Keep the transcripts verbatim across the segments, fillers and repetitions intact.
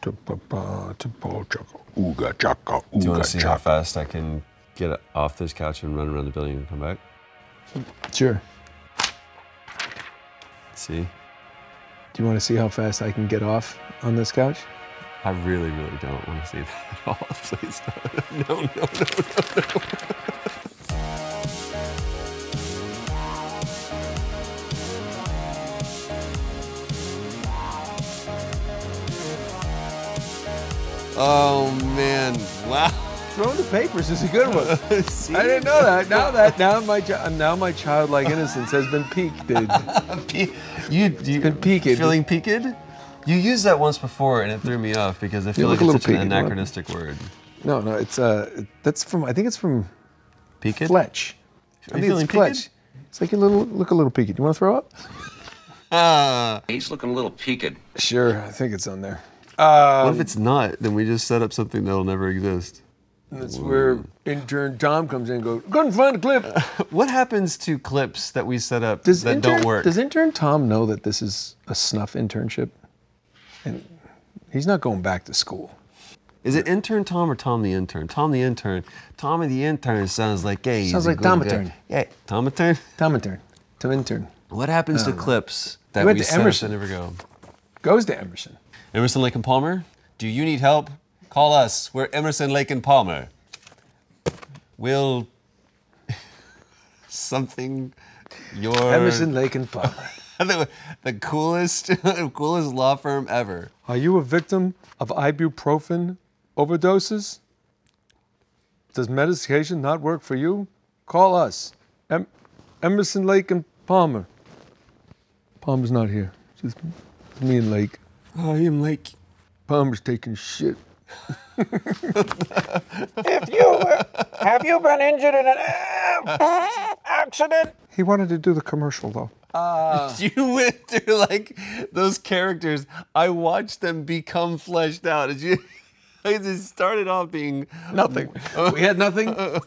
Do you want to see how fast I can get off this couch and run around the building and come back? Sure. Let's see? Do you want to see how fast I can get off on this couch? I really, really don't want to see that at all. Please, no, no, no, no, no. no. Oh, man, wow. Throwing the papers is a good one. I didn't know that. Now that now my now my childlike innocence has been peaked, dude. Pe you you been peaked. Feeling peaked? You used that once before and it threw me off because I feel you like it's such an anachronistic word. No, no, it's uh that's from I think it's from peaked? Fletch. Are I think it's Fletch. Peaked? It's like you little look a little peaked. You wanna throw up? Uh, He's looking a little peaked. Sure, I think it's on there. Um, what if it's not? Then we just set up something that'll never exist. That's Whoa. Where intern Tom comes in and goes, go and find a clip. Uh, what happens to clips that we set up does that intern, don't work? Does intern Tom know that this is a snuff internship? And he's not going back to school. Is it intern Tom or Tom the intern? Tom the intern. Tommy the intern sounds like, hey. Sounds like Tom intern. Yeah, Tom intern? Tom intern. Tom intern. What happens to know. clips that we, we set Emerson. up that never go? Goes to Emerson. Emerson, Lake and Palmer, do you need help? Call us. We're Emerson, Lake and Palmer. Will something your Emerson, Lake and Palmer, the, the coolest, coolest law firm ever. Are you a victim of ibuprofen overdoses? Does medication not work for you? Call us. Em Emerson, Lake and Palmer. Palmer's not here. Just me and Lake. I am like Palmer's taking shit. If you were, have you been injured in an uh, accident? He wanted to do the commercial though. Uh, you went through like those characters. I watched them become fleshed out. Did you? It started off being nothing. Uh, we had nothing. Uh,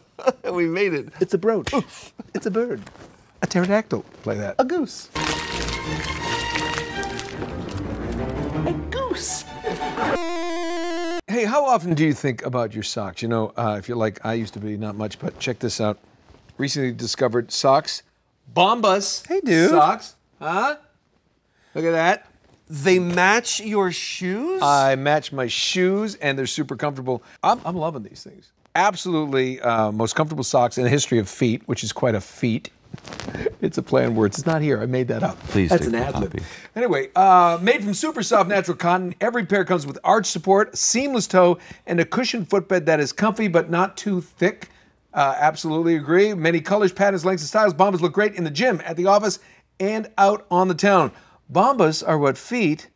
we made it. It's a brooch. Oof. It's a bird. A pterodactyl. Play that. A goose. Hey, how often do you think about your socks? You know, uh, if you're like I used to be, not much, but check this out. Recently discovered socks. Bombas. Hey, dude. Socks. Huh? Look at that. They match your shoes? I match my shoes, and they're super comfortable. I'm, I'm loving these things. Absolutely uh, most comfortable socks in the history of feet, which is quite a feat. It's a play on words. It's not here. I made that up. Please That's an ad lib. Anyway, uh, made from super soft natural cotton. Every pair comes with arch support, seamless toe, and a cushioned footbed that is comfy but not too thick. Uh, absolutely agree. Many colors, patterns, lengths, and styles. Bombas look great in the gym, at the office, and out on the town. Bombas are what feet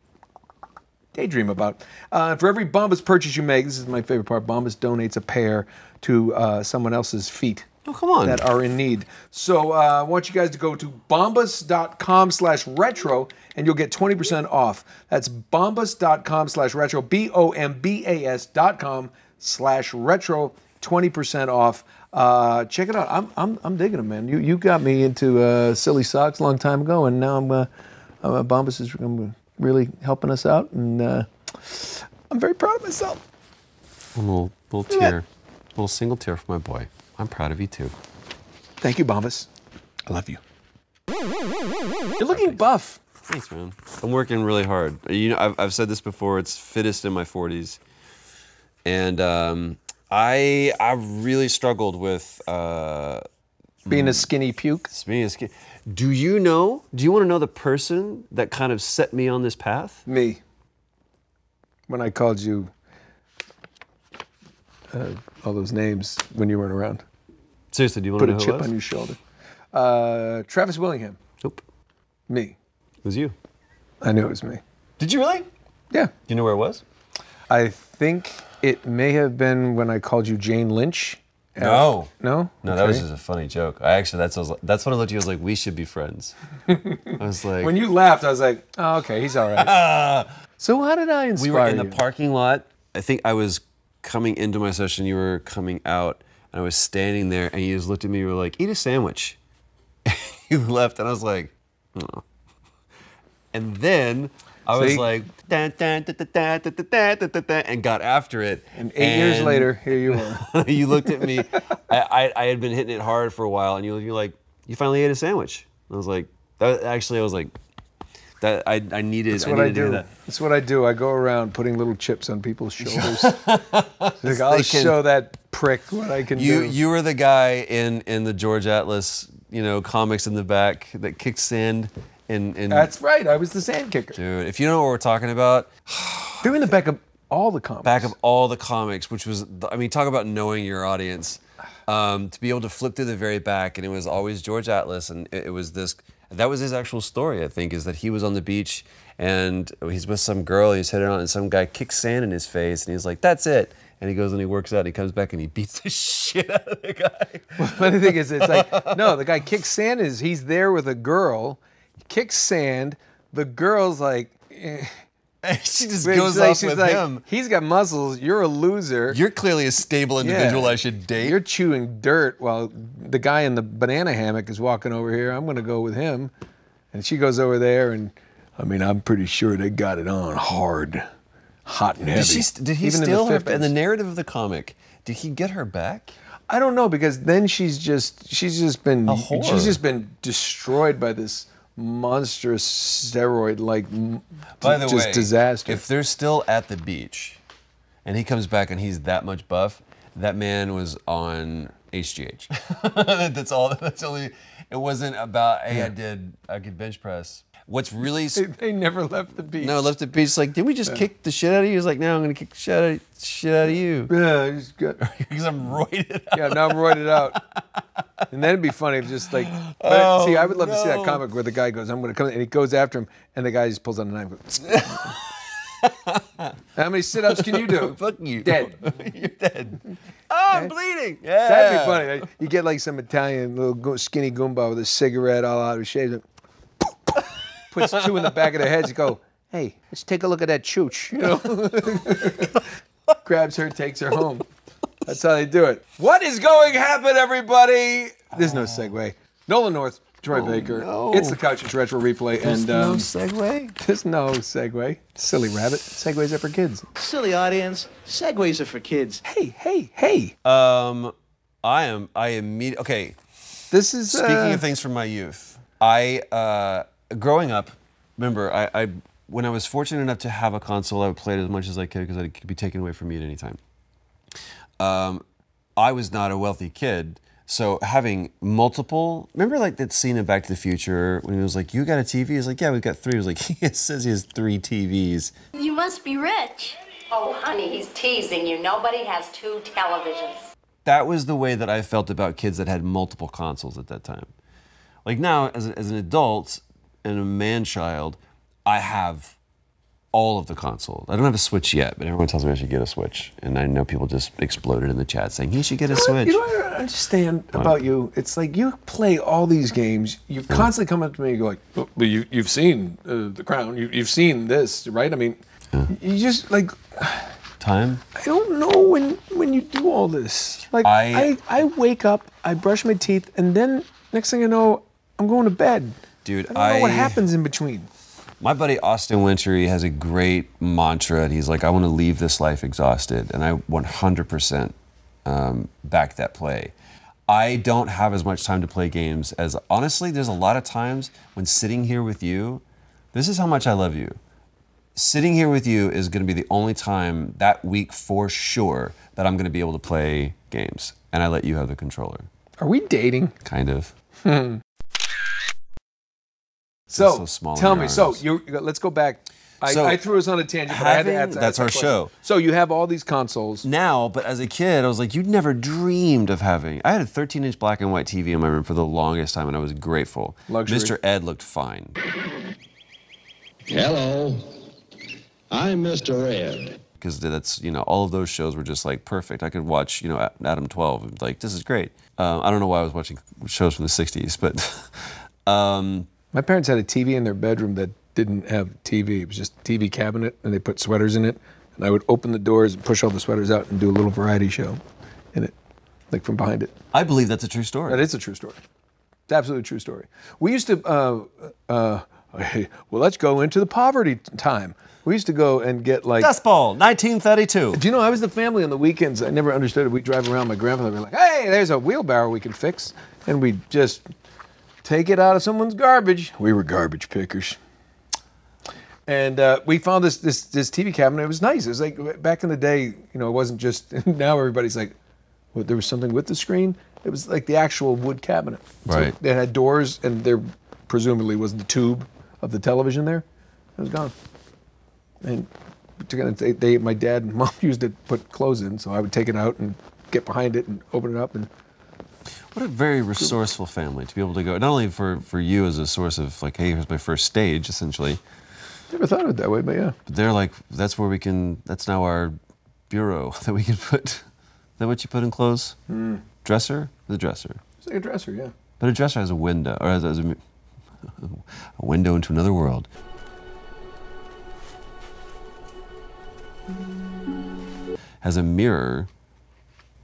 daydream about. Uh, for every Bombas purchase you make, this is my favorite part, Bombas donates a pair to uh, someone else's feet. Oh, come on. That are in need. So uh, I want you guys to go to bombas.com slash retro and you'll get twenty percent off. That's bombas.com slash retro, B O M B A S dot com slash retro, twenty percent off. Uh, check it out. I'm, I'm, I'm digging them, man. You, you got me into uh, silly socks a long time ago, and now I'm, uh, uh, Bombas is really helping us out, and uh, I'm very proud of myself. A little, little tear, a little single tear for my boy. I'm proud of you too. Thank you, Bombas. I love you. You're looking buff. Thanks, man. I'm working really hard. You know, I've, I've said this before. It's fittest in my forties, and um, I I really struggled with uh, being a skinny puke. Being a skinny. Do you know? Do you want to know the person that kind of set me on this path? Me. When I called you. Uh, all those names when you weren't around. Seriously, do you want Put to know who Put a chip was? on your shoulder. Uh, Travis Willingham. Nope. Me. It was you. I knew it was me. Did you really? Yeah. Do you know where it was? I think it may have been when I called you Jane Lynch. No. Uh, no? No, okay. That was just a funny joke. I actually, that's, what I was, that's when I looked at you, I was like, we should be friends. I was like... When you laughed, I was like, oh, okay, he's all right. So how did I inspire you? We were in you? the parking lot. I think I was... coming into my session, you were coming out, and I was standing there, and you just looked at me, you were like, eat a sandwich. You left, and I was like, oh. And then I was like, da, da, da, da, da, da, da, da, and got after it. And eight and years later, here you are. You looked at me. I, I, I had been hitting it hard for a while, and you, you're like, you finally ate a sandwich. And I was like, that, actually, I was like, that I, I needed, That's what I, needed I do. To hear that. That's what I do. I go around putting little chips on people's shoulders. Like, I'll show that prick what I can you, do. You were the guy in, in the George Atlas, you know, comics in the back that kicked sand. And, and That's right. I was the sand kicker. Dude, if you know what we're talking about. They're in the back of all the comics. Back of all the comics, which was, the, I mean, talk about knowing your audience. Um, to be able to flip through the very back, and it was always George Atlas, and it, it was this, that was his actual story, I think, is that he was on the beach, and he's with some girl, he's hitting on, and some guy kicks sand in his face, and he's like, that's it. And he goes and he works out, and he comes back and he beats the shit out of the guy. Well, the funny thing is, it's like, no, the guy kicks sand, is he's there with a girl, kicks sand, the girl's like, eh. She just goes she's off like, she's with like, him. He's got muscles. You're a loser. You're clearly a stable individual yeah. I should date. You're chewing dirt while the guy in the banana hammock is walking over here. I'm going to go with him. And she goes over there, and I mean, I'm pretty sure they got it on hard, hot and heavy. Did, she, did he Even steal in her? In the narrative of the comic, did he get her back? I don't know, because then she's just she's just been she's just been destroyed by this monstrous steroid like by the just way, disaster. If they're still at the beach and he comes back and he's that much buff, that man was on H G H. That's all. That's only, it wasn't about, hey, yeah. I did I could bench press. What's really they, they never left the beach. No, left the beach. Like, did we just yeah. kick the shit out of you? He's like, no, I'm gonna kick the shit out of, shit out of you. Yeah, I just got because I'm roided out. Yeah, now I'm roided out. And then it'd be funny if just like, but, oh, see, I would love no. to see that comic where the guy goes, I'm gonna come, and he goes after him, and the guy just pulls out a knife. How many sit-ups can you do? Fuck you. Dead. You're dead. Oh, I'm bleeding. Yeah. That'd be funny. Right? You get like some Italian little skinny goomba with a cigarette all out of shape. Puts two in the back of their heads. You go, hey, let's take a look at that chooch. You know, grabs her, takes her home. That's how they do it. What is going to happen, everybody? There's no segue. Nolan North, Troy oh, Baker. No. It's the Couch, it's Retro Replay. There's and, um, no segue? There's no segue. Silly rabbit. Segways are for kids. Silly audience. Segways are for kids. Hey, hey, hey. Um, I am, I immediately, okay. This is, Speaking uh, of things from my youth, I, uh, growing up, remember, I, I, when I was fortunate enough to have a console, I would play it as much as I could because it could be taken away from me at any time. Um, I was not a wealthy kid, so having multiple, remember like that scene in Back to the Future when he was like, you got a T V? He's like, yeah, we've got three. He was like, he says he has three T Vs. You must be rich. Oh, honey, he's teasing you. Nobody has two televisions. That was the way that I felt about kids that had multiple consoles at that time. Like now, as, a, as an adult and a man-child, I have all of the consoles. I don't have a Switch yet, but everyone tells me I should get a Switch. And I know people just exploded in the chat saying, you should get a Switch. You know what I don't understand about you? It's like you play all these games. You constantly come up to me and go like, oh, but you, you've seen uh, The Crown. You, you've seen this, right? I mean, yeah. you just like... Time? I don't know when, when you do all this. Like, I, I, I wake up, I brush my teeth, and then next thing I know, I'm going to bed. Dude, I don't I, know what happens in between. My buddy Austin Wintry has a great mantra, and he's like, I want to leave this life exhausted, and I one hundred percent um, back that play. I don't have as much time to play games as, honestly, there's a lot of times when sitting here with you, this is how much I love you. Sitting here with you is going to be the only time that week for sure that I'm going to be able to play games, and I let you have the controller. Are we dating? Kind of. Hmm. So, so small tell me, so you let's go back. I, so I threw us on a tangent, but having, I had to add That's our question. show. So you have all these consoles. Now, but as a kid, I was like, you never dreamed of having. I had a thirteen inch black and white T V in my room for the longest time, and I was grateful. Luxury. Mister Ed looked fine. Hello, I'm Mister Ed. Because that's, you know, all of those shows were just like perfect. I could watch, you know, Adam twelve, and like, this is great. Um, I don't know why I was watching shows from the sixties, but... um, my parents had a T V in their bedroom that didn't have T V. It was just a T V cabinet, and they put sweaters in it. And I would open the doors and push all the sweaters out and do a little variety show in it, like from behind it. I believe that's a true story. That is a true story. It's absolutely a true story. We used to, uh, uh, well, let's go into the poverty time. We used to go and get like... Dust Bowl, nineteen thirty-two. Do you know, I was the family on the weekends. I never understood it. We'd drive around, my grandfather would be like, hey, there's a wheelbarrow we can fix. And we'd just take it out of someone's garbage. We were garbage pickers. And uh, we found this, this this T V cabinet. It was nice. It was like back in the day, you know, it wasn't just, now everybody's like, well, there was something with the screen. It was like the actual wood cabinet. Right. So it had doors, and there presumably was the tube of the television there. It was gone. And they, they, my dad and mom used it to put clothes in, so I would take it out and get behind it and open it up. And what a very resourceful family to be able to go, not only for, for you as a source of like, hey, here's my first stage, essentially. Never thought of it that way, but yeah. But they're like, that's where we can, that's now our bureau that we can put. Is that what you put in clothes? Mm. Dresser? The dresser. It's like a dresser, yeah. But a dresser has a window, or has, has a, a window into another world. Has a mirror,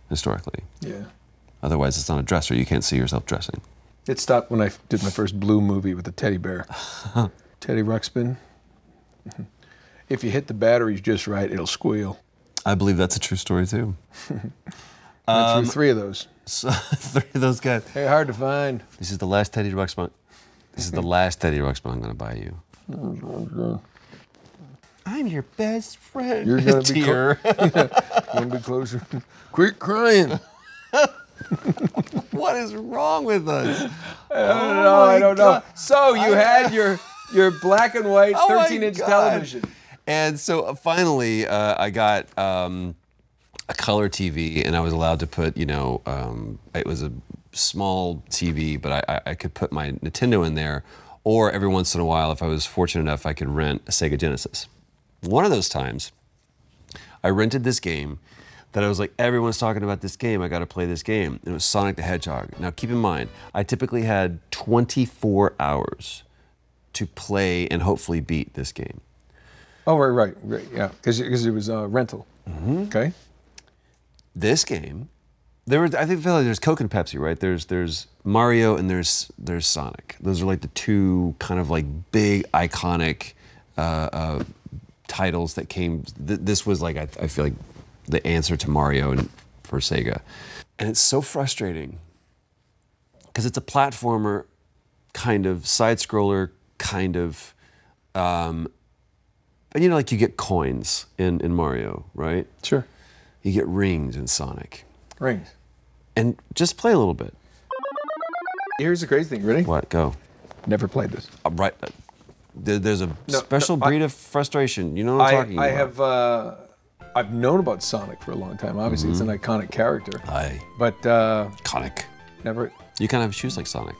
historically. Yeah. Otherwise, it's not a dresser. You can't see yourself dressing. It stopped when I did my first Blue movie with a teddy bear. Teddy Ruxpin. If you hit the batteries just right, it'll squeal. I believe that's a true story, too. I um, threw three of those. So, three of those guys. They're hard to find. This is the last Teddy Ruxpin. This is the last Teddy Ruxpin I'm going to buy you. I'm your best friend. You're going to be, yeah, be closer. Quit crying. What is wrong with us? I don't oh know. I don't God. know. So you I, had your... Your black and white thirteen inch oh television. And so finally, uh, I got um, a color T V, and I was allowed to put, you know, um, it was a small T V, but I, I could put my Nintendo in there, or every once in a while, if I was fortunate enough, I could rent a Sega Genesis. One of those times, I rented this game that I was like, everyone's talking about this game, I gotta play this game. And it was Sonic the Hedgehog. Now keep in mind, I typically had twenty-four hours to play and hopefully beat this game. Oh, right, right, right, yeah, because it was a uh, rental, mm-hmm. Okay. This game, there were, I think there's Coke and Pepsi, right? There's there's Mario and there's there's Sonic. Those are like the two kind of like big iconic uh, uh, titles that came, th this was like, I, I feel like the answer to Mario and for Sega. And it's so frustrating, because it's a platformer, kind of side-scroller, kind of, um, and you know, like you get coins in, in Mario, right? Sure. You get rings in Sonic. Rings. And just play a little bit. Here's the crazy thing, ready? What, go. Never played this. Uh, right, uh, there, there's a no, special no, breed I, of frustration, you know what I'm I, talking I about. I have, uh, I've known about Sonic for a long time, obviously. Mm-hmm. It's an iconic character. Aye. But, uh. Iconic. Never. You kind of have shoes like Sonic.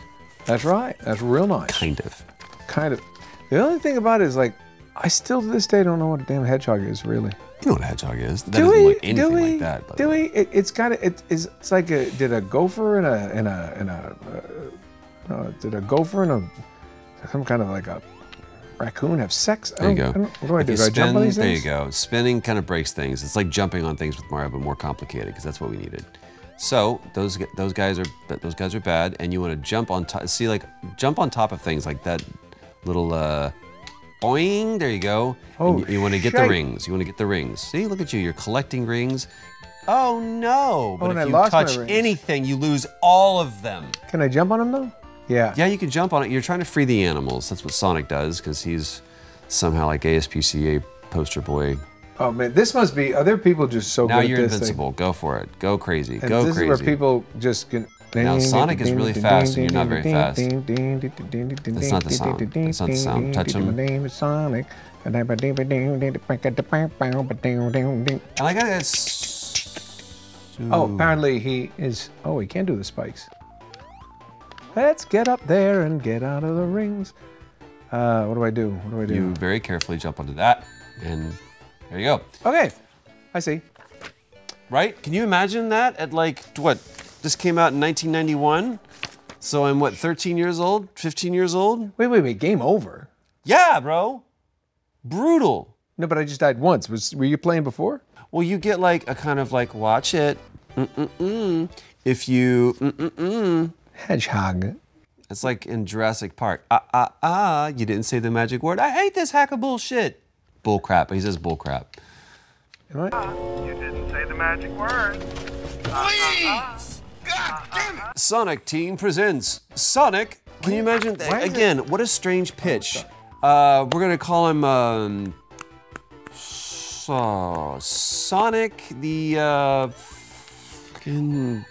That's right, that's real nice. Kind of. Kind of. The only thing about it is, like, I still to this day don't know what a damn hedgehog is, really. You know what a hedgehog is. That do doesn't we, look anything do we, like that. But do we? It, it's kind of, it, it's, it's like, a, did a gopher and a, and a, and a, uh, uh, did a gopher and a, some kind of like a raccoon have sex? There you go. I don't, what do I if do? Do I spin, jump on these things? There you go. Spinning kind of breaks things. It's like jumping on things with Mario, but more complicated, because that's what we needed. So those those guys are those guys are bad, and you want to jump on top. See, like jump on top of things like that little uh, boing. There you go. Oh, and you, you want to get the rings. You want to get the rings. See, look at you. You're collecting rings. Oh no! But oh, if I you lost touch anything, you lose all of them. Can I jump on them though? Yeah. Yeah, you can jump on it. You're trying to free the animals. That's what Sonic does, because he's somehow like A S P C A poster boy. Oh man, this must be, are there people just so now good at this? Now you're invincible, thing? Go for it. Go crazy, and go this crazy. This is where people just can... Now Sonic is really fast and you're not very fast. That's not the sound, that's not the sound. Touch him. My name is Sonic. And I got this. Oh, apparently he is, oh, he can do the spikes. Let's get up there and get out of the rings. Uh, what do I do, what do I do? You very carefully jump onto that and... There you go. Okay, I see. Right? Can you imagine that at like, what, this came out in nineteen ninety-one? So I'm what, thirteen years old, fifteen years old? Wait, wait, wait, game over? Yeah, bro. Brutal. No, but I just died once. Was, were you playing before? Well, you get like a kind of like, watch it, mm-mm-mm, if you, mm-mm-mm. Hedgehog. It's like in Jurassic Park. Ah, ah, ah, you didn't say the magic word. I hate this hack of bullshit. Bullcrap. He says bullcrap. Am I? Uh, you didn't say the magic word. Please! Uh, uh, uh. God damn it! Sonic Team presents Sonic. Can you imagine that? Again, it? What a strange pitch. Uh, we're gonna call him um, so, Sonic the uh, fucking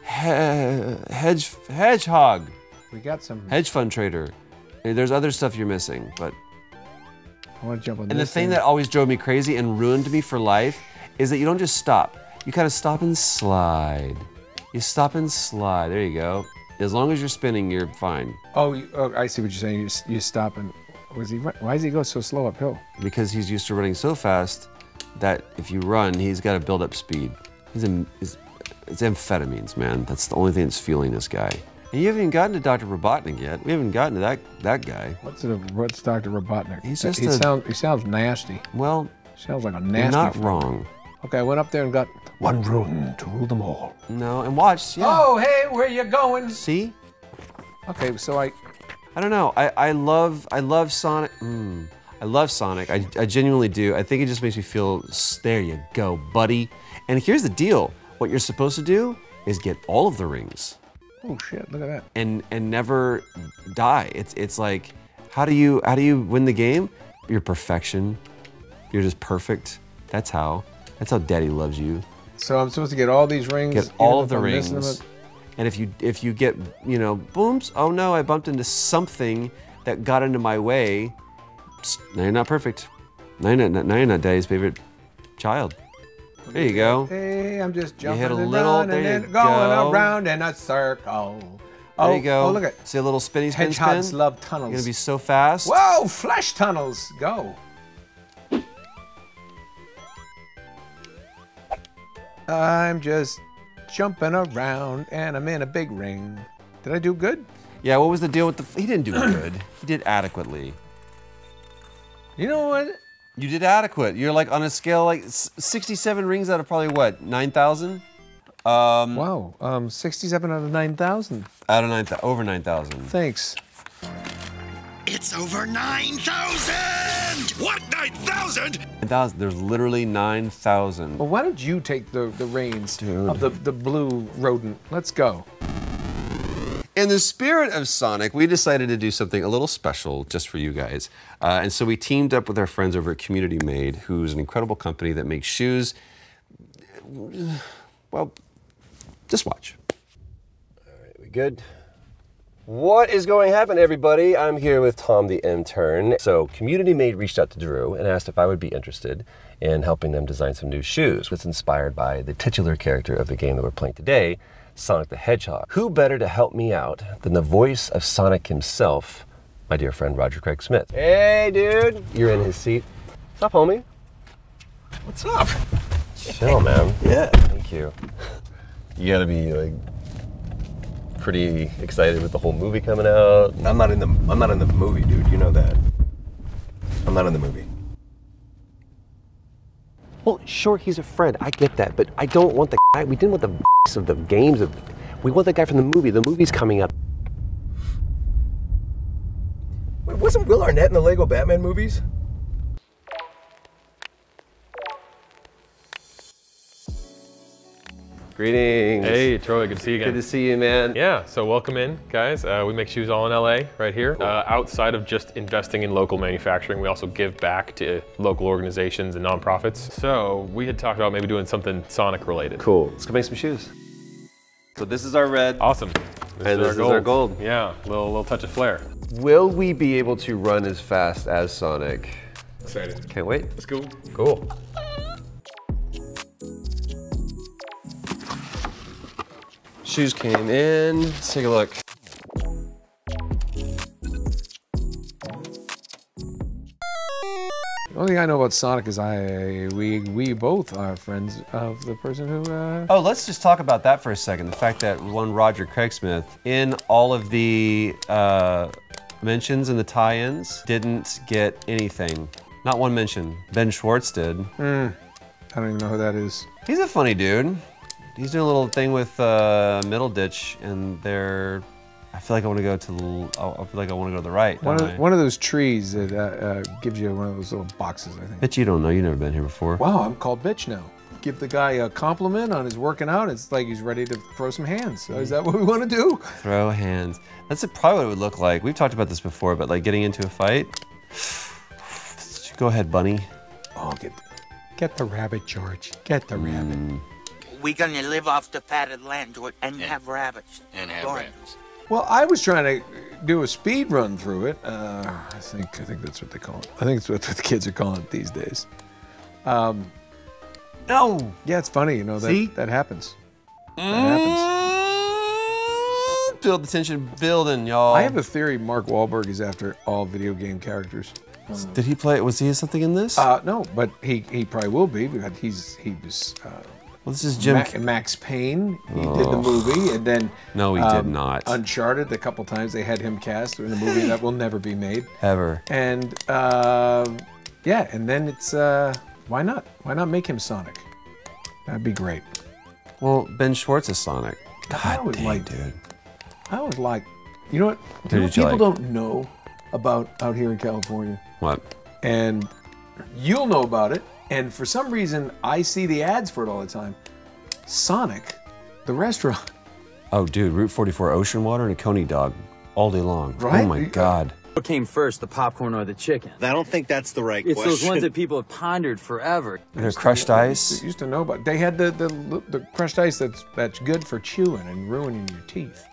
he hedge hedgehog. We got some hedge fund trader. There's other stuff you're missing, but I want to jump on. And this the thing, thing that always drove me crazy and ruined me for life is that you don't just stop. You kind of stop and slide. You stop and slide. There you go. As long as you're spinning, you're fine. Oh, oh I see what you're saying. You, you stop and was he? Why does he go so slow uphill? Because he's used to running so fast that if you run, he's got to build up speed. He's, in, he's it's amphetamines, man. That's the only thing that's fueling this guy. And you haven't even gotten to Doctor Robotnik yet. We haven't gotten to that that guy. What's a, what's Doctor Robotnik? He's just he, a, sound, he sounds nasty. Well, sounds like a nasty. You're not friend. Wrong. Okay, I went up there and got one rune to rule them all. No, and watch, yeah. Oh, hey, where you going? See? Okay, so I... I don't know, I, I love, I love Sonic. Mm, I love Sonic, I, I genuinely do. I think it just makes me feel, there you go, buddy. And here's the deal, what you're supposed to do is get all of the rings. Oh shit, look at that. And and never die. It's it's like, how do you, how do you win the game? You're perfection, you're just perfect, that's how. That's how Daddy loves you. So I'm supposed to get all these rings. Get all of the rings. And if you if you get, you know, booms, oh no, I bumped into something that got into my way. Psst, now you're not perfect. Now you're not, now you're not Daddy's favorite child. There you go. Hey, I'm just jumping you hit a and little, down and then going go. around in a circle. Oh, there you go. Oh, look at see a little spinny spin Hedgehogs spin. Hedgehogs love tunnels. You're gonna be so fast. Whoa, flash tunnels, go. I'm just jumping around and I'm in a big ring. Did I do good? Yeah, what was the deal with the, he didn't do good. He did adequately. You know what? You did adequate. You're like on a scale like sixty-seven rings out of probably what, nine thousand? Um, wow, um, sixty-seven out of nine thousand. Out of nine thousand, over nine thousand. Thanks. It's over nine thousand! What, nine thousand? nine thousand, there's literally nine thousand. Well, why don't you take the, the reins Dude. of the, the blue rodent? Let's go. In the spirit of Sonic, we decided to do something a little special just for you guys. Uh, and so we teamed up with our friends over at Community Made, who's an incredible company that makes shoes. Well, just watch. All right, we good? What is going to happen, everybody? I'm here with Tom the intern. So Community Made reached out to Drew and asked if I would be interested in helping them design some new shoes. It's inspired by the titular character of the game that we're playing today, Sonic the Hedgehog. Who better to help me out than the voice of Sonic himself, my dear friend Roger Craig Smith. Hey, dude. You're in his seat. What's up, homie? What's up? Chill, man. Yeah. Thank you. You gotta be like... pretty excited with the whole movie coming out. I'm not in the I'm not in the movie, dude. You know that. I'm not in the movie. Well, sure, he's a friend. I get that, but I don't want the guy. We didn't want the b****s of the games. Of, we want the guy from the movie. The movie's coming up. Wait, wasn't Will Arnett in the Lego Batman movies? Greetings. Hey, Troy, good to see you again. Good to see you, man. Yeah, so welcome in, guys. Uh, we make shoes all in L A, right here. Cool. Uh, outside of just investing in local manufacturing, we also give back to local organizations and nonprofits. So we had talked about maybe doing something Sonic related. Cool, let's go make some shoes. So this is our red. Awesome. This and is this our is our gold. Yeah, little little touch of flair. Will we be able to run as fast as Sonic? Excited. Can't wait. Let's go. Cool. Shoes came in, let's take a look. The only thing I know about Sonic is I we we both are friends of the person who uh... Oh, let's just talk about that for a second. The fact that one Roger Craig Smith in all of the uh, mentions and the tie-ins didn't get anything. Not one mention. Ben Schwartz did. Mm, I don't even know who that is. He's a funny dude. He's doing a little thing with uh, Middle Ditch and their I feel like I want to go to the. I feel like I want to go to the right. One of, one of those trees that uh, uh, gives you one of those little boxes, I think. Bitch, you don't know. You've never been here before. Wow, I'm called bitch now. Give the guy a compliment on his working out. It's like he's ready to throw some hands. So is that what we want to do? Throw hands. That's probably what it would look like. We've talked about this before, but like getting into a fight. Go ahead, bunny. Oh, get, get the rabbit, George. Get the mm. rabbit. We're gonna live off the fatted land and yeah. have rabbits. And have Go rabbits. On. Well, I was trying to do a speed run through it. Uh, I think I think that's what they call it. I think it's what the kids are calling it these days. Um, no. Yeah, it's funny, you know, that, See? that happens. That happens. Mm, build the tension building, y'all. I have a theory Mark Wahlberg is after all video game characters. Did he play, was he something in this? Uh, no, but he, he probably will be, because he's, he was... Uh, Well, this is Jim Ma Max Payne. He oh. did the movie, and then no, he um, did not. Uncharted. A couple times they had him cast in a movie that will never be made ever. And uh, yeah, and then it's uh, why not? Why not make him Sonic? That'd be great. Well, Ben Schwartz is Sonic. God, I would dang, like, dude. I would like. You know what? You know, people like? don't know about out here in California. What? And you'll know about it. And for some reason, I see the ads for it all the time. Sonic, the restaurant. Oh, dude, Route forty-four ocean water and a Coney dog all day long. Right? Oh, my God. What came first, the popcorn or the chicken? I don't think that's the right it's question. It's those ones that people have pondered forever. They're crushed ice. They used to know about. They had the, the, the crushed ice that's, that's good for chewing and ruining your teeth.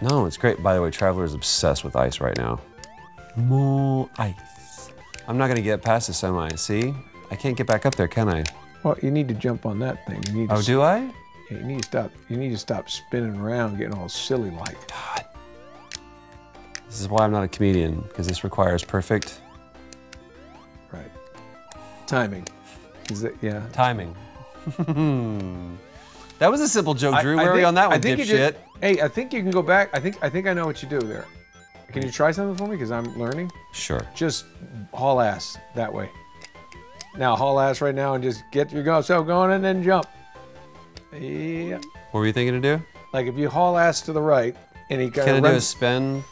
No, it's great. By the way, Traveler's obsessed with ice right now. More ice. I'm not going to get past the semi, see? I can't get back up there, can I? Well, you need to jump on that thing. You need to oh, do I? Yeah, you need to stop. You need to stop spinning around, getting all silly like. God. This is why I'm not a comedian, because this requires perfect. Right. Timing. Is it? Yeah. Timing. That was a simple joke, Drew. I, I Where think, are we on that one, dipshit? Hey, I think you can go back. I think I think I know what you do there. Can you try something for me? Because I'm learning. Sure. Just haul ass that way. Now haul ass right now and just get yourself going and then jump. Yeah. What were you thinking to do? Like if you haul ass to the right and he kind of do a spin.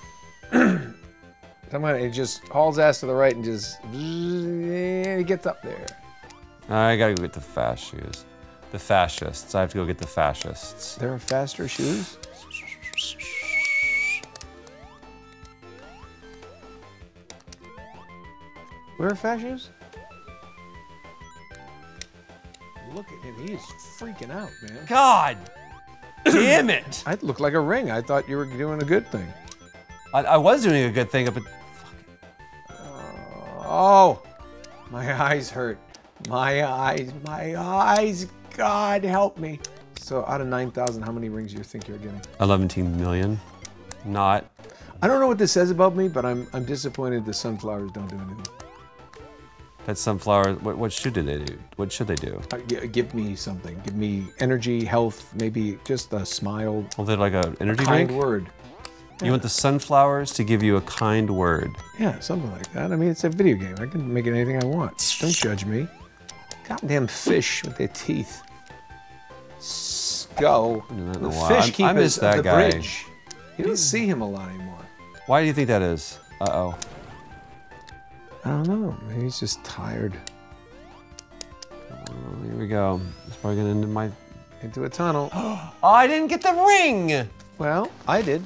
Somehow he just hauls ass to the right and just and he gets up there. I gotta go get the fast shoes. The fascists. I have to go get the fascists. There are faster shoes? Where are fast shoes? Look at him, he is freaking out, man. God damn it. I looked like a ring. I thought you were doing a good thing. I, I was doing a good thing, but fuck it. Oh, my eyes hurt. My eyes, my eyes, God help me. So out of nine thousand, how many rings do you think you're getting? eleven million, not. I don't know what this says about me, but I'm, I'm disappointed the sunflowers don't do anything. That sunflower, what, what should they do? What should they do? Uh, give me something. Give me energy, health, maybe just a smile. Well, they're like an energy a kind drink? word. Yeah. You want the sunflowers to give you a kind word. Yeah, something like that. I mean, it's a video game. I can make it anything I want. Don't judge me. Goddamn fish with their teeth. Go. The fish keepers I miss that of the guy. bridge. You don't see him a lot anymore. Why do you think that is? Uh-oh. I don't know, maybe he's just tired. Oh, here we go. It's probably gonna end in my... Into a tunnel. Oh, I didn't get the ring! Well, I did.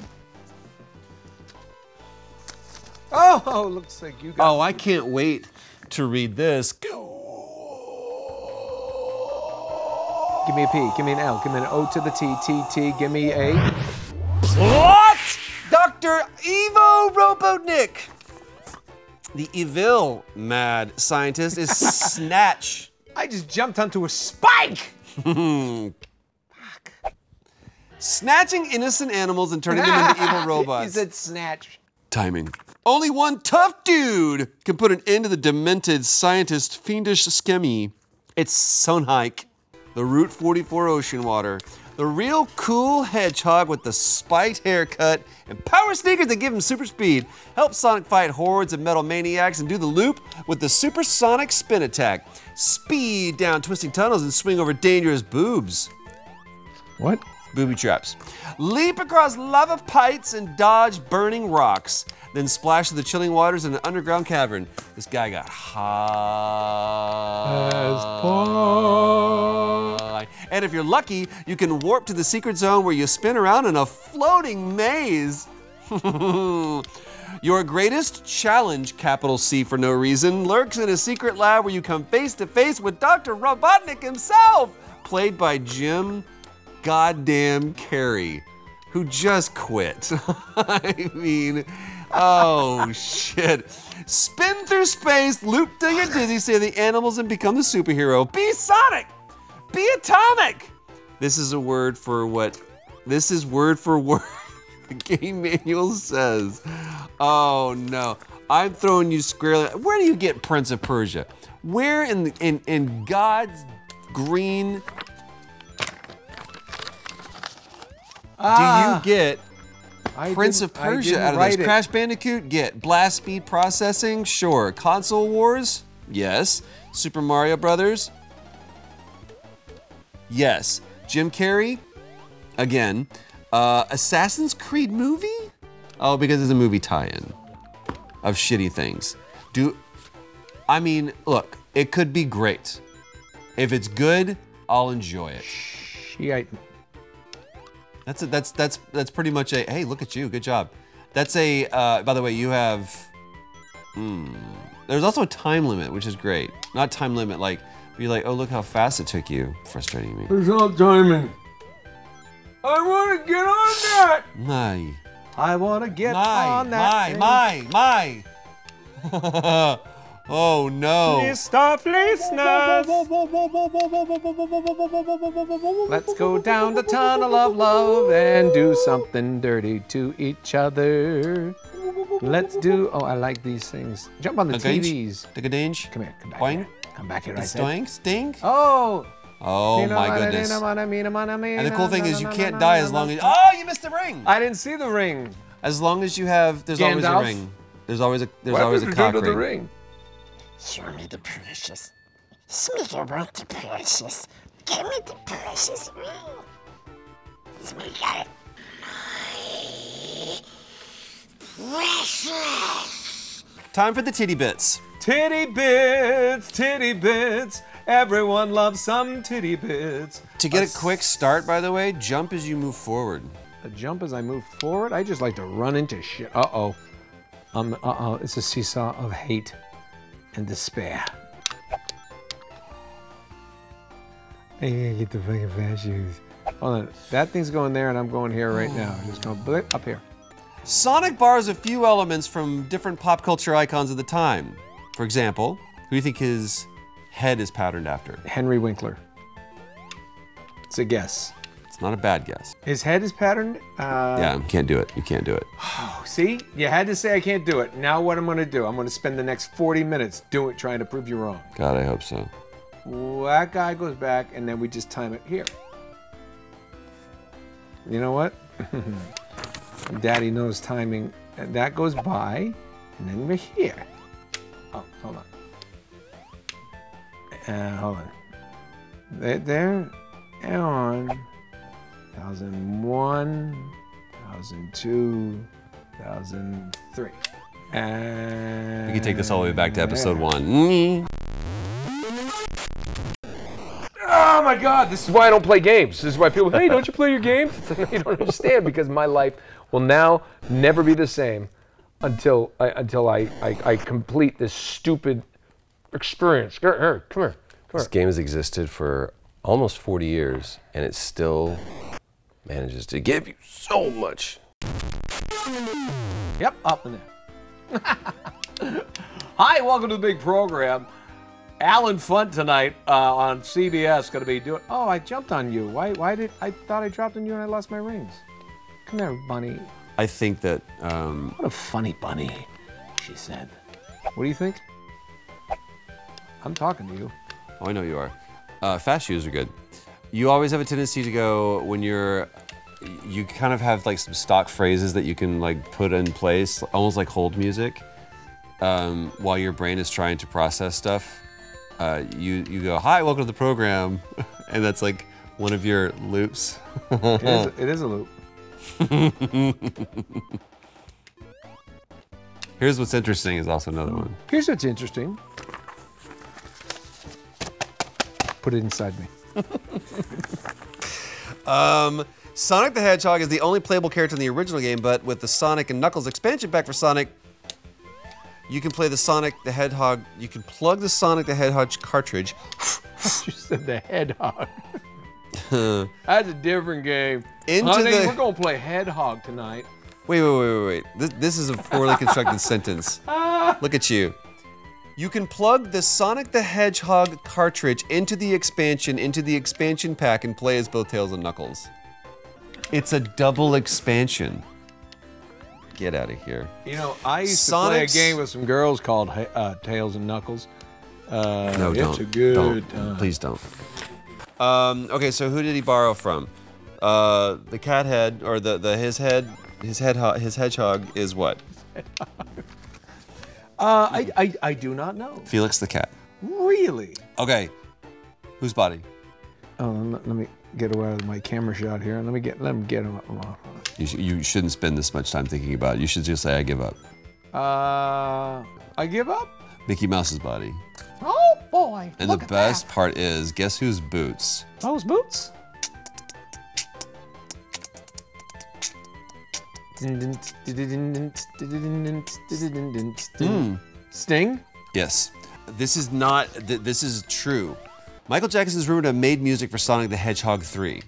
Oh, oh looks like you got Oh, it. I can't wait to read this. Give me a P, give me an L, give me an O to the T, T, T, give me a... What? Doctor Ivo Robotnik! The evil mad scientist is Snatch. I just jumped onto a spike! Fuck. Snatching innocent animals and turning them into evil robots. He said Snatch. Timing. Only one tough dude can put an end to the demented scientist's fiendish scheme. It's Sonic, the Route forty-four ocean water. The real cool hedgehog with the spiked haircut and power sneakers that give him super speed helps Sonic fight hordes of metal maniacs and do the loop with the supersonic spin attack. Speed down twisting tunnels and swing over dangerous boobs. What? booby traps. Leap across lava pipes and dodge burning rocks, then splash to the chilling waters in an underground cavern. This guy got high. And if you're lucky, you can warp to the secret zone where you spin around in a floating maze. Your greatest challenge, capital C for no reason, lurks in a secret lab where you come face to face with Doctor Robotnik himself, played by Jim goddamn Carrey, who just quit. I mean, oh shit. Spin through space, loop till you're dizzy, save the animals, and become the superhero. Be Sonic! Be Atomic! This is a word for what? This is word for word. The game manual says. Oh no, I'm throwing you squarely. Where do you get Prince of Persia? Where in the, in, in God's green ah, do you get Prince of Persia out of this? It. Crash Bandicoot, get. Blast Speed Processing, sure. Console Wars, yes. Super Mario Brothers, yes. Jim Carrey, again. Uh, Assassin's Creed movie? Oh, because it's a movie tie-in of shitty things. Do, I mean, look, it could be great. If it's good, I'll enjoy it. Shit. That's a, that's that's that's pretty much a. Hey, look at you, good job. That's a. Uh, by the way, you have. Hmm. There's also a time limit, which is great. Not time limit, like be like, oh, look how fast it took you. Frustrating me. There's no time limit. I want to get on that! My. I want to get my, on that. My, my, my, oh no. Mister Fleesness! Let's go down the tunnel of love and do something dirty to each other. Let's do. Oh, I like these things. Jump on the T Vs. Take a dinge. Come here. Come back here. Come back here right there. Sting? Oh! Oh my goodness. And the cool thing is you can't die as long as, oh, you missed the ring. I didn't see the ring. As long as you have, there's Gandalf. Always a ring. There's always a, there's Why always a cock ring. The ring. Show me the precious. Speak about the precious. Give me the precious ring. Speak out. Precious. Time for the titty bits. Titty bits, titty bits. Everyone loves some titty bits. To get a, a quick start, by the way, jump as you move forward. A jump as I move forward? I just like to run into shit. Uh-oh. Um, uh-oh. It's a seesaw of hate and despair. I gotta get the fucking fast shoes. Hold on. That thing's going there, and I'm going here right now. I'm just going blip up here. Sonic borrows a few elements from different pop culture icons of the time. For example, who do you think his head is patterned after? Henry Winkler. It's a guess. It's not a bad guess. His head is patterned? Uh, yeah, you can't do it. You can't do it. See? You had to say I can't do it. Now what I'm going to do, I'm going to spend the next forty minutes doing it, trying to prove you wrong. God, I hope so. Well, that guy goes back, and then we just time it here. You know what? Daddy knows timing. And that goes by, and then we're here. Oh, hold on. Uh, hold on. There, there, and on. one thousand one, one thousand two, one thousand three. And. We can take this all the way back to episode yeah. one. Mm-hmm. Oh my God, this is why I don't play games. This is why people go, hey, don't you play your games? It's like, you don't understand, because my life will now never be the same until I, until I, I, I complete this stupid experience. Come here, come here. This game has existed for almost forty years, and it still manages to give you so much. Yep, up in there. Hi, welcome to the big program. Alan Funt tonight uh, on C B S going to be doing. Oh, I jumped on you. Why? Why did I thought I dropped on you and I lost my rings? Come here, bunny. I think that. Um, what a funny bunny, she said. What do you think? I'm talking to you. Oh, I know you are. Uh, fast shoes are good. You always have a tendency to go when you're, you kind of have like some stock phrases that you can like put in place, almost like hold music, um, while your brain is trying to process stuff. Uh, you, you go, hi, welcome to the program. And that's like one of your loops. It is, it is a loop. Here's What's Interesting is also another one. Here's What's Interesting. Put it inside me. um, Sonic the Hedgehog is the only playable character in the original game, but with the Sonic and Knuckles expansion pack for Sonic, you can play the Sonic the Hedgehog. You can plug the Sonic the Hedgehog cartridge. You said the Hedgehog. That's a different game. Into Honey, the... we're gonna play Hedgehog tonight. Wait, wait, wait, wait, wait. This, this is a poorly constructed sentence. Look at you. You can plug the Sonic the Hedgehog cartridge into the expansion, into the expansion pack, and play as both Tails and Knuckles. It's a double expansion. Get out of here. You know, I used Sonic's... to play a game with some girls called uh, Tails and Knuckles. Uh, no, it's don't. A good don't. Time. Please don't. Um, okay, so who did he borrow from? Uh, the cat head, or the, the his head, his head, his hedgehog is what? Uh, I, I, I do not know. Felix the Cat. Really? Okay. Whose body? Oh, let me get away with my camera shot here. Let me get, let me get him up. You, sh you shouldn't spend this much time thinking about it. You should just say, I give up. Uh, I give up? Mickey Mouse's body. Oh, boy. And Look the best that. part is, guess whose boots? Those boots? Mm. Sting? Yes. This is not, th this is true. Michael Jackson is rumored to have made music for Sonic the Hedgehog three.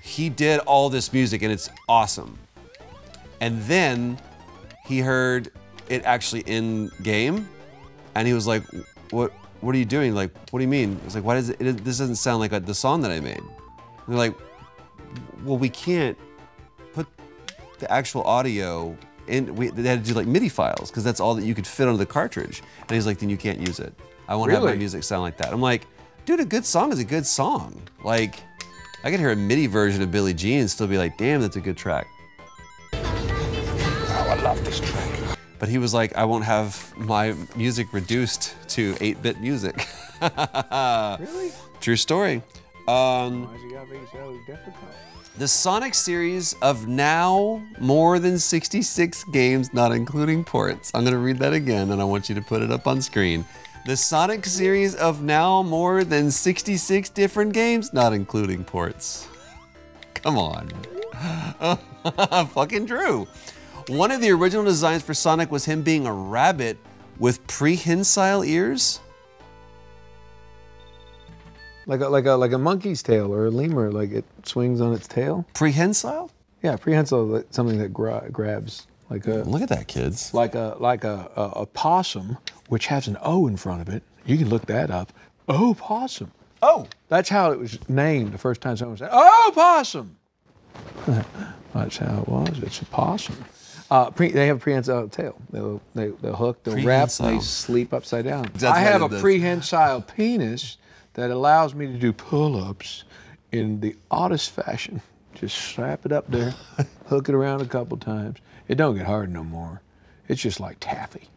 He did all this music and it's awesome. And then he heard it actually in game and he was like, what What are you doing? Like, what do you mean? It's like, why does it, it this doesn't sound like a, the song that I made? And they're like, well, we can't put the actual audio in. We, they had to do like MIDI files because that's all that you could fit onto the cartridge. And he's like, then you can't use it. I won't really? have my music sound like that. I'm like, dude, a good song is a good song. Like, I could hear a MIDI version of Billie Jean and still be like, damn, that's a good track. Oh, I love this track. But he was like, I won't have my music reduced to eight bit music. Really? True story. Um, so the Sonic series of now more than sixty-six games, not including ports. I'm gonna read that again and I want you to put it up on screen. The Sonic series of now more than sixty-six different games, not including ports. Come on. Fucking Drew. One of the original designs for Sonic was him being a rabbit with prehensile ears. Like a, like a, like a monkey's tail or a lemur, like it swings on its tail. Prehensile? Yeah, prehensile, something that gra grabs. Like a, look at that, kids. Like a like a, a, a possum, which has an O in front of it. You can look that up. Oh, possum. Oh. That's how it was named the first time someone said, oh, possum. That's how it was. It's a possum. Uh, pre, they have a prehensile tail. They'll, they, they'll hook, they'll wrap, they sleep upside down. That's I have a does. prehensile penis that allows me to do pull-ups in the oddest fashion. Just strap it up there, hook it around a couple times. It don't get hard no more. It's just like taffy.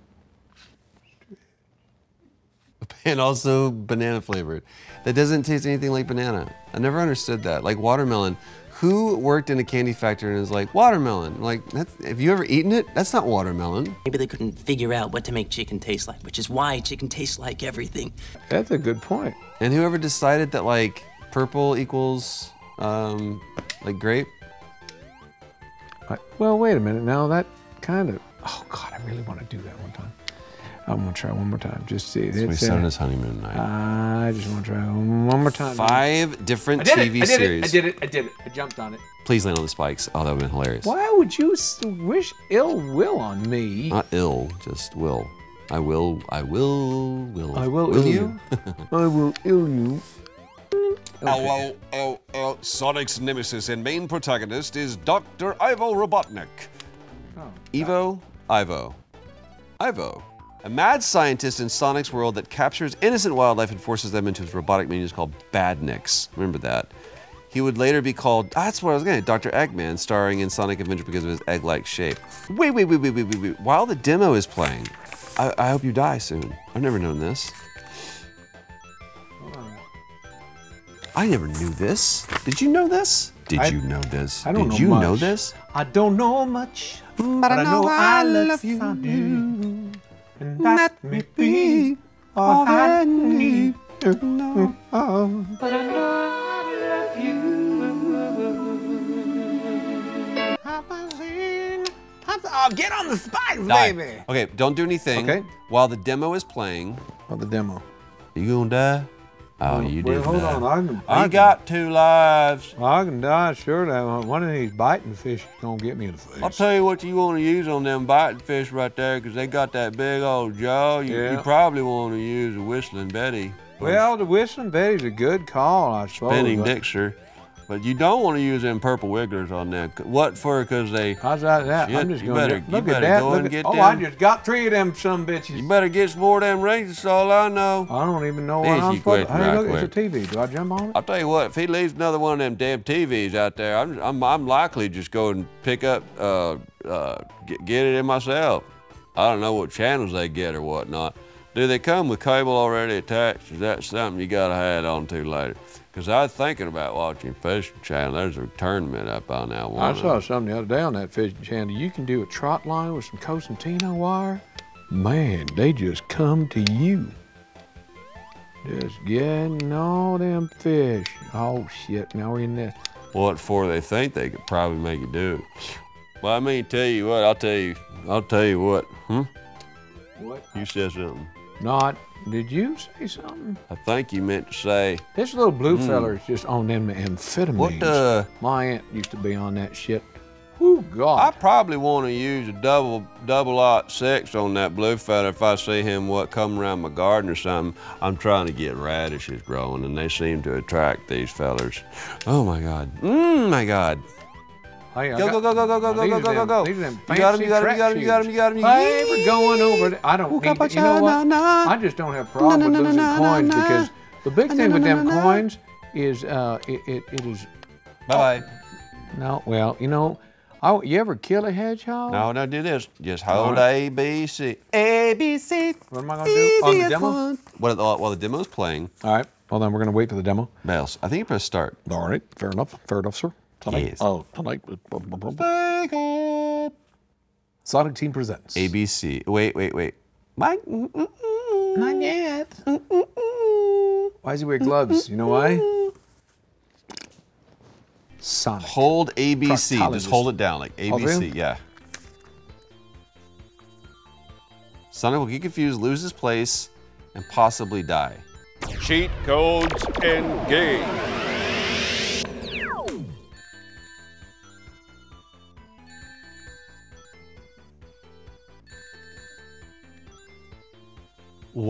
And also banana flavored. That doesn't taste anything like banana. I never understood that. Like watermelon. Who worked in a candy factory and is like, watermelon? Like, that's, have you ever eaten it? That's not watermelon. Maybe they couldn't figure out what to make chicken taste like, which is why chicken tastes like everything. That's a good point. And whoever decided that like purple equals um, like grape? I, well, wait a minute now, that kind of, oh God, I really want to do that one time. I'm gonna try one more time, just see. That's what he said on his honeymoon night. I just wanna try one more time. Five different T V series. I did it, I did it, I did it, I jumped on it. Please land on the spikes, oh that would've been hilarious. Why would you wish ill will on me? Not ill, just will. I will, I will, will. I will, will you? I will ill you. Oh, oh, oh, Sonic's nemesis and main protagonist is Doctor Ivo Robotnik. Oh, Evo, Ivo, Ivo. A mad scientist in Sonic's world that captures innocent wildlife and forces them into his robotic minions called Badniks. Remember that. He would later be called, that's what I was gonna say, Doctor Eggman, starring in Sonic Adventure because of his egg-like shape. Wait, wait, wait, wait, wait, wait, wait. While the demo is playing, I, I hope you die soon. I've never known this. I never knew this. Did you know this? Did I, you know this? I don't Did know you much. know this? I don't know much, but, but I know I love you. I do. And that may be all I need to know. But I know I love you. Oh, get on the spikes, die. baby. Okay, don't do anything. Okay. While the demo is playing. While the demo. You gonna die? Oh, you well, did. Hold die. on, I can. I you got two lives. I can die, sure. One of these biting fish is gonna get me in the face. I'll tell you what you want to use on them biting fish right there, because they got that big old jaw. You, yeah. you probably want to use a Whistling Betty. Well, the Whistling Betty's a good call, I suppose. Spinning Dixer. But you don't want to use them purple wigglers on them. What for? Because they. How's that? that? I'm just going to look at that. Go look at, get oh, them. I just got three of them sumbitches. You better get some more of them rings. That's all I know. I don't even know what I'm supposed to. Hey, look, it's a T V. Do I jump on it? I'll tell you what. If he leaves another one of them damn T Vs out there, I'm I'm, I'm likely just go and pick up, uh, uh, get, get it in myself. I don't know what channels they get or whatnot. Do they come with cable already attached? Is that something you got to add on to later? Because I was thinking about watching Fishing Channel. There's a tournament up on that one. I saw something the other day on that Fishing Channel. You can do a trot line with some Cosentino wire. Man, they just come to you. Just getting all them fish. Oh, shit, now we're in there. What for they think they could probably make you do it. Well, I mean, tell you what, I'll tell you, I'll tell you what, hmm? What? You said something. Not. Did you say something? I think you meant to say. This little blue mm. fella is just on them amphetamines. What the? My aunt used to be on that shit. Oh, God. I probably want to use a double double aught six on that blue fella if I see him what come around my garden or something. I'm trying to get radishes growing, and they seem to attract these fellas. Oh, my God. Mmm, my God. Hey, go, go, go, go, go, go, go, go, go, go, go. You got him, you got him, you got him, you got him, you got him. Hey, we're going over it. I don't need to, you know what? I just don't have a problem with losing coins because the big thing with them coins is uh, it, it, it is... Bye-bye. No, well, you know, I, you ever kill a hedgehog? No, no, do this. Just hold A, B, C. A, B, C. What am I going to do on the demo? While, while the demo's playing. All right, well then we're going to wait for the demo. Bells, I think you press start. All right, fair enough, fair enough, sir. Tonight, yes. Oh, tonight. Sonic Team presents. A B C. Wait, wait, wait. Mike? Mm -mm. Not yet. Mm -mm. Why does he wear gloves? Mm -mm. You know why? Sonic. Hold A B C. Just hold it down, like A B C. Yeah. Sonic will get confused, lose his place, and possibly die. Cheat codes engaged.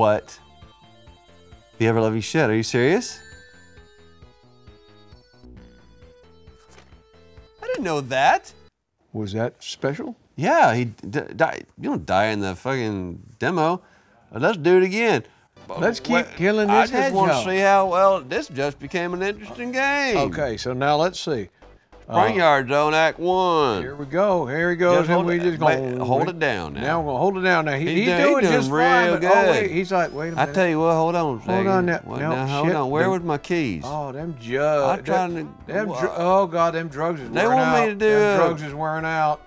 What? The ever loving shit. Are you serious? I didn't know that. Was that special? Yeah, he died. You don't die in the fucking demo. Let's do it again. Let's keep well, killing this. I just hedgehog. want to see how well this just became an interesting game. Okay, so now let's see. Spring Yard uh, Zone Act One. Here we go. Here he goes, just and we it, just gonna hold it down. Now, now we're gonna hold it down. Now he, he's, he's doing, doing, doing just fine. But, oh wait, he's like, wait a minute. I tell you what, hold on. A hold on now. Well, no, now hold shit. on. Where was my keys? Oh, them jugs. I'm trying that, to. Them dr oh God, them drugs is they wearing out. They want me to do. Them a, drugs is wearing out.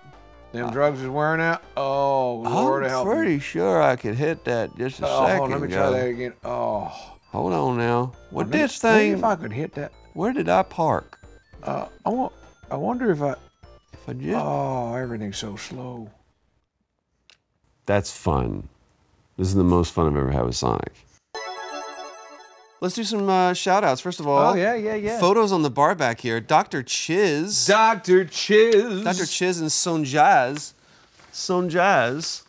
Them uh, drugs is wearing out. Oh Lord, I'm help me. I'm pretty sure I could hit that just a oh, second. Oh, let me try that again. Oh. Hold on now. What this thing? If I could hit that. Where did I park? Uh, I want. I wonder if I, if I just, oh, everything's so slow. That's fun. This is the most fun I've ever had with Sonic. Let's do some uh, shout outs. First of all, oh, yeah, yeah, yeah. Photos on the bar back here. Doctor Chiz. Doctor Chiz. Doctor Chiz and Sonjaz. Sonjaz.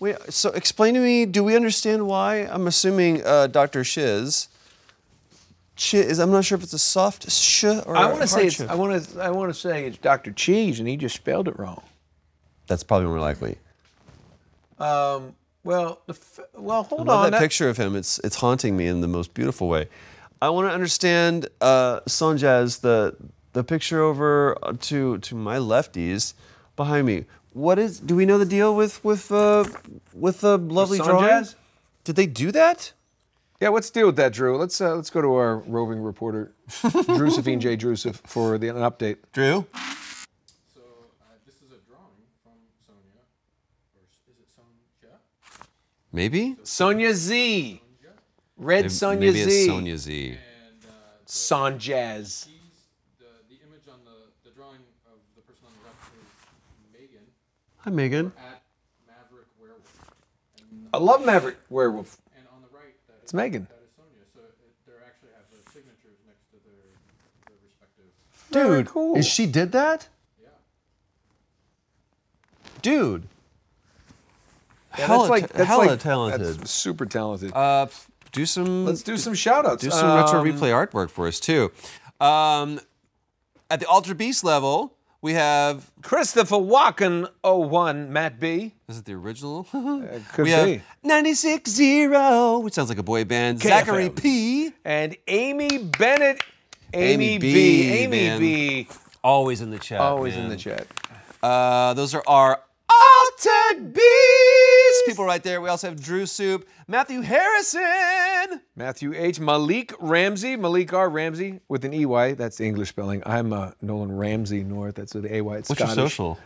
Wait, so explain to me, do we understand why? I'm assuming uh, Doctor Chiz. Ch is, I'm not sure if it's a soft sh or I want to say it's, I want to I want to say it's Doctor Cheese, and he just spelled it wrong. That's probably more likely. Um, well, the f well, hold I love on. That, that picture of him, it's it's haunting me in the most beautiful way. I want to understand uh, Sonjaz, the the picture over to to my lefties behind me. What is? Do we know the deal with with uh, with the lovely drawing? Did they do that? Yeah, let's deal with that, Drew. Let's uh, let's go to our roving reporter, Drewsephine J. Drewsef, for the, an update. Drew? So, uh, this is a drawing from Sonia. Or is it Sonia? Maybe? Sonia Z. Red Sonia Z. Maybe it's Sonia Z. And, uh, so Sonjaz. The, the image on the, the drawing of the person on the left is Megan. Hi, Megan. At Maverick Werewolf. And I love Maverick Werewolf. It's Megan. That is Sonia, so they actually have the signatures next to their, their respective. Dude, cool. Is she did that? Yeah. Dude. Yeah, hella that's like, that's hella like, talented. That's super talented. Uh, do some. Let's do some shout outs. Do some um, retro replay artwork for us too. Um, at the Ultra Beast level, we have Christopher Walken oh one, Matt B. Is it the original? It could we have be. ninety-six zero, which sounds like a boy band. K F M. Zachary P. And Amy Bennett. Amy, Amy B. B. Amy man. B. Always in the chat. Always man. in the chat. Uh, those are our Altered Beasts people right there. We also have Drew Soup, Matthew Harrison, Matthew H, Malik Ramsey, Malik R Ramsey with an E Y. That's the English spelling. I'm uh, Nolan Ramsey North. That's the A Y. It's What's Scottish. Your social?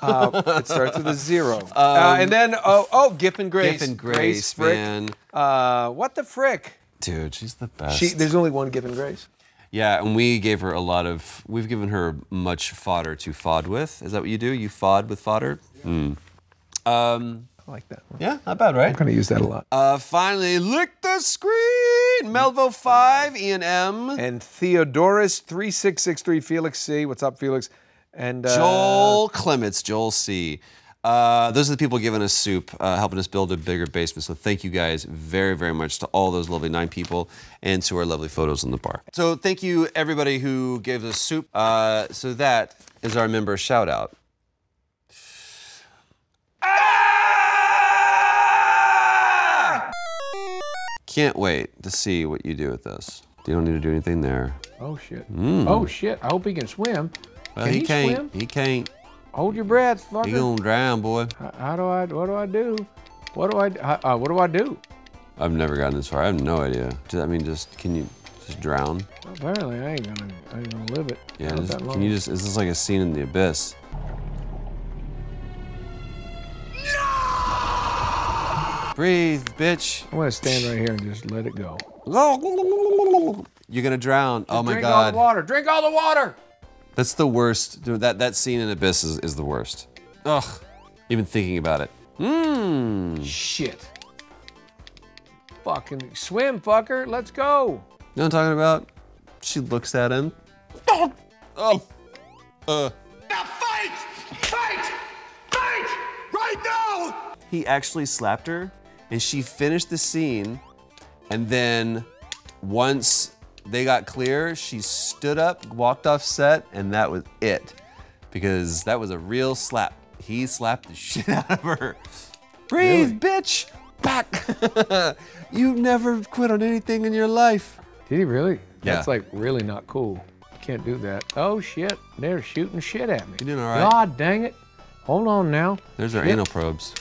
Uh, it starts with a zero. Um, uh, and then oh oh, Gif and Grace. Gif and Grace, Grace Frick. Man. Uh, what the frick? Dude, she's the best. She, there's only one Gif and Grace. Yeah, and we gave her a lot of, we've given her much fodder to fod with. Is that what you do? You fod with fodder? Mm. Um, I like that one. Yeah, not bad, right? I'm going to use that a lot. Uh, finally, lick the screen! Melvo five, Ian M. And Theodorus three six six three, Felix C. What's up, Felix? And uh, Joel Clements, Joel C. Uh, those are the people giving us soup, uh, helping us build a bigger basement. So thank you guys very, very much to all those lovely nine people and to our lovely photos on the bar. So thank you everybody who gave us soup. Uh, so that is our member shout out. Ah! Can't wait to see what you do with this. You don't need to do anything there. Oh shit. Mm. Oh shit, I hope he can swim. Well, can he, he can't, swim? he can't. Hold your breath, fucker. You're gonna drown, boy. How, how do I, what do I do? What do I, how, uh, what do I do? I've never gotten this far, I have no idea. Does that mean just, can you just drown? Well, apparently, I ain't gonna, I ain't gonna live it. Yeah, just, that long. Can you just, is this like a scene in The Abyss? No! Breathe, bitch. I'm gonna stand right here and just let it go. You're gonna drown, oh my God. Drink all the water, drink all the water! That's the worst. That that scene in Abyss is, is the worst. Ugh. Even thinking about it. Mmm. Shit. Fucking swim, fucker. Let's go. You know what I'm talking about? She looks at him. Oh. Oh. Uh. Now fight! Fight! Fight! Right now! He actually slapped her, and she finished the scene, and then once they got clear, she stood up, walked off set, and that was it. Because that was a real slap. He slapped the shit out of her. Breathe, really? Bitch! Back! You never quit on anything in your life. Did he really? Yeah. That's like really not cool. Can't do that. Oh shit, they're shooting shit at me. You doing all right? God dang it. Hold on now. There's our anal probes.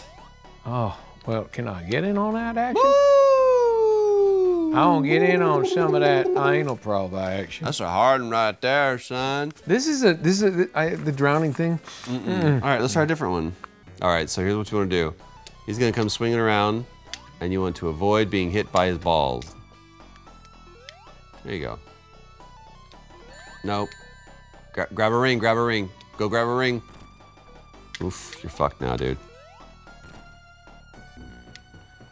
Oh, well, can I get in on that action? Woo! I don't get in on some of that anal probe action. That's a hard one right there, son. This is a, this is a, I, the drowning thing. Mm -mm. Mm. All right, let's try a different one. All right, so here's what you want to do. He's going to come swinging around, and you want to avoid being hit by his balls. There you go. Nope. Gra grab a ring, grab a ring. Go grab a ring. Oof, you're fucked now, dude.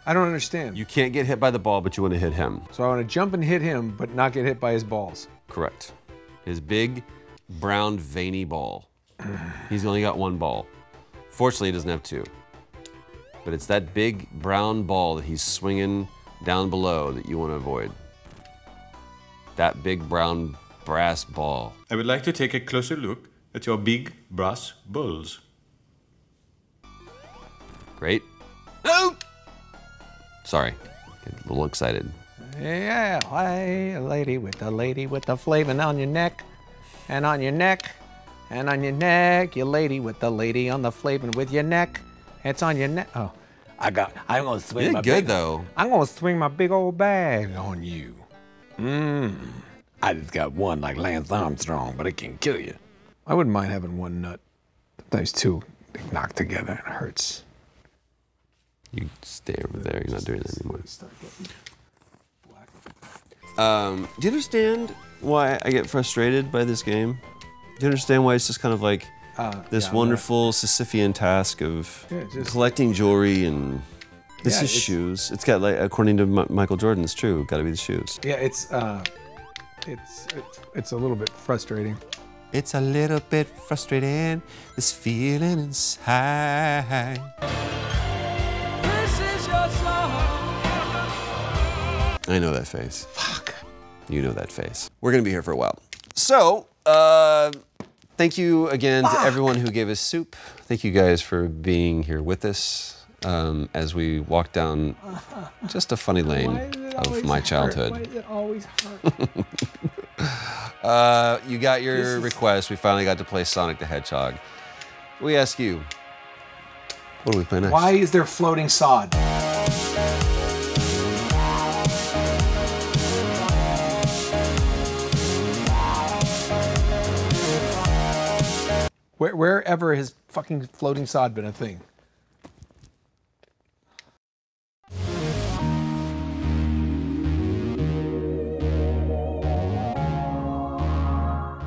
I don't understand. You can't get hit by the ball, but you want to hit him. So I want to jump and hit him, but not get hit by his balls. Correct. His big, brown, veiny ball. He's only got one ball. Fortunately, he doesn't have two. But it's that big, brown ball that he's swinging down below that you want to avoid. That big, brown, brass ball. I would like to take a closer look at your big, brass balls. Great. No! Sorry, get a little excited. Yeah, hey, lady with a lady with the flavin' on your neck, and on your neck, and on your neck, your lady with the lady on the flavin' with your neck. It's on your neck. Oh, I got. I'm gonna swing. You're my good big, though. I'm gonna swing my big old bag on you. Mmm. I just got one like Lance Armstrong, but it can kill you. I wouldn't mind having one nut. Sometimes two knocked together and it hurts. You stay over there. You're not doing that anymore. Um, do you understand why I get frustrated by this game? Do you understand why it's just kind of like uh, this yeah, wonderful right. Sisyphean task of yeah, just, collecting jewelry and this yeah, is it's, shoes. It's got like, according to M Michael Jordan, it's true. Got to be the shoes. Yeah, it's uh, it's it's it's a little bit frustrating. It's a little bit frustrating. This feeling inside. I know that face. Fuck. You know that face. We're gonna be here for a while. So, uh, thank you again Fuck. to everyone who gave us soup. Thank you guys for being here with us um, as we walk down just a funny lane of my childhood. Why does it always hurt? uh, you got your request. We finally got to play Sonic the Hedgehog. We ask you, what do we play next? Why is there floating sod? Wherever has fucking floating sod been a thing?